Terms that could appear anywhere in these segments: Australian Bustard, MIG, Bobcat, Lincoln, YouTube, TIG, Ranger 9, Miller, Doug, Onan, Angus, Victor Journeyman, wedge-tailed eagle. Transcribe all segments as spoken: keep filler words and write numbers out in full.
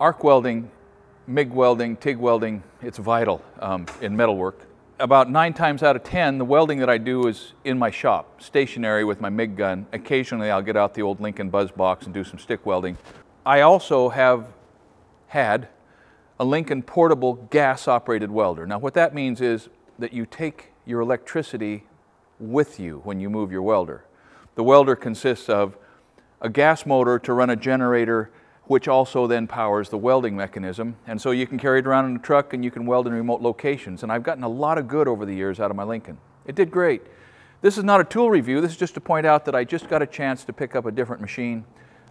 Arc welding, MIG welding, TIG welding, it's vital um, in metalwork. About nine times out of ten, the welding that I do is in my shop, stationary with my MIG gun. Occasionally I'll get out the old Lincoln buzz box and do some stick welding. I also have had a Lincoln portable gas-operated welder. Now what that means is that you take your electricity with you when you move your welder. The welder consists of a gas motor to run a generator, which also then powers the welding mechanism. And so you can carry it around in a truck and you can weld in remote locations. And I've gotten a lot of good over the years out of my Lincoln. It did great. This is not a tool review. This is just to point out that I just got a chance to pick up a different machine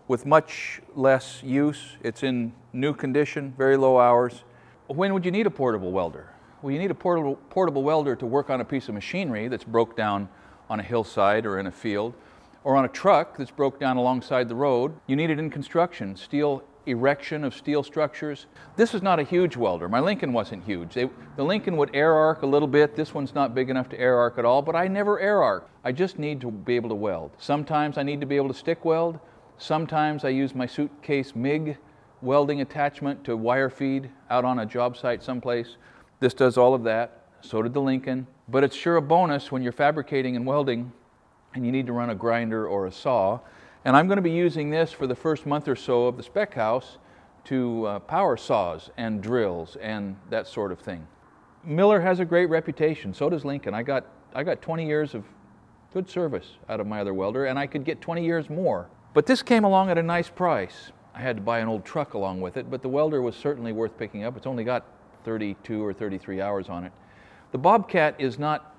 with much less use. It's in new condition, very low hours. When would you need a portable welder? Well, you need a portable, portable welder to work on a piece of machinery that's broke down on a hillside or in a field, or on a truck that's broke down alongside the road. You need it in construction, steel erection of steel structures. This is not a huge welder. My Lincoln wasn't huge. They, the Lincoln would air arc a little bit. This one's not big enough to air arc at all, but I never air arc. I just need to be able to weld. Sometimes I need to be able to stick weld. Sometimes I use my suitcase MIG welding attachment to wire feed out on a job site someplace. This does all of that. So did the Lincoln. But it's sure a bonus when you're fabricating and welding and you need to run a grinder or a saw. And I'm going to be using this for the first month or so of the spec house to uh, power saws and drills and that sort of thing. Miller has a great reputation, so does Lincoln. I got, I got twenty years of good service out of my other welder, and I could get twenty years more. But this came along at a nice price. I had to buy an old truck along with it, but the welder was certainly worth picking up. It's only got thirty-two or thirty-three hours on it. The Bobcat is not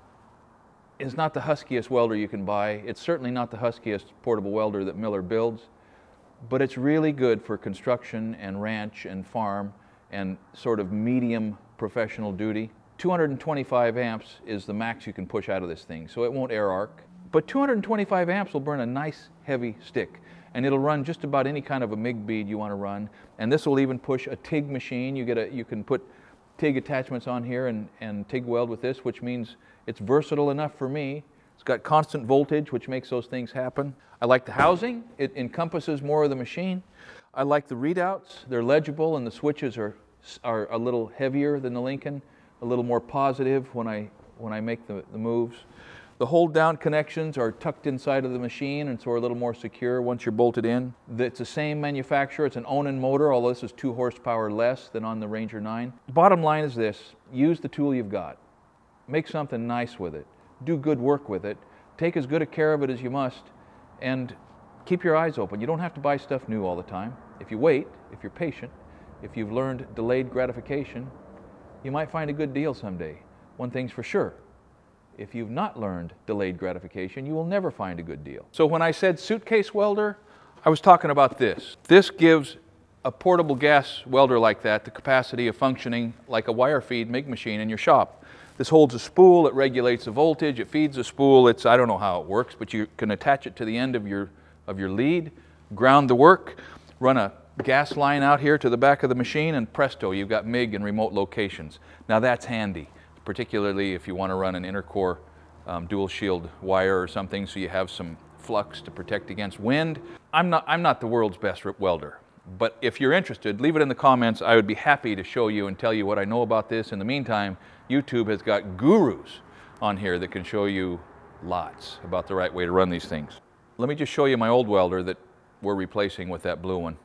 It's not the huskiest welder you can buy. It's certainly not the huskiest portable welder that Miller builds, but it's really good for construction and ranch and farm and sort of medium professional duty. two hundred twenty-five amps is the max you can push out of this thing, so it won't air arc. But two hundred twenty-five amps will burn a nice heavy stick, and it'll run just about any kind of a MIG bead you want to run. And this will even push a TIG machine. You get a, you can put TIG attachments on here and, and TIG weld with this, which means it's versatile enough for me. It's got constant voltage, which makes those things happen. I like the housing. It encompasses more of the machine. I like the readouts. They're legible, and the switches are, are a little heavier than the Lincoln, a little more positive when I, when I make the, the moves. The hold-down connections are tucked inside of the machine, and so are a little more secure once you're bolted in. It's the same manufacturer. It's an Onan motor, although this is two horsepower less than on the Ranger nine. Bottom line is this: use the tool you've got. Make something nice with it. Do good work with it. Take as good a care of it as you must, and keep your eyes open. You don't have to buy stuff new all the time. If you wait, if you're patient, if you've learned delayed gratification, you might find a good deal someday. One thing's for sure: if you've not learned delayed gratification, you will never find a good deal. So when I said suitcase welder, I was talking about this. This gives a portable gas welder like that the capacity of functioning like a wire feed MIG machine in your shop. This holds a spool, it regulates the voltage, it feeds a spool. It's, I don't know how it works, but you can attach it to the end of your, of your lead, ground the work, run a gas line out here to the back of the machine, and presto, you've got MIG in remote locations. Now that's handy, particularly if you want to run an intercore um, dual shield wire or something, so you have some flux to protect against wind. I'm not, I'm not the world's best welder, but if you're interested, leave it in the comments. I would be happy to show you and tell you what I know about this. In the meantime, YouTube has got gurus on here that can show you lots about the right way to run these things. Let me just show you my old welder that we're replacing with that blue one.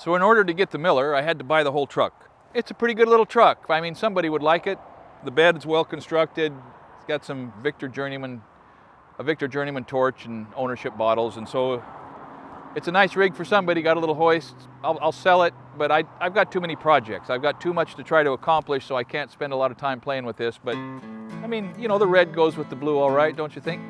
So in order to get the Miller, I had to buy the whole truck. It's a pretty good little truck. I mean, somebody would like it. The bed's well constructed. It's got some Victor Journeyman, a Victor Journeyman torch and ownership bottles. And so it's a nice rig for somebody. Got a little hoist. I'll, I'll sell it, but I, I've got too many projects. I've got too much to try to accomplish, so I can't spend a lot of time playing with this. But I mean, you know, the red goes with the blue all right, don't you think?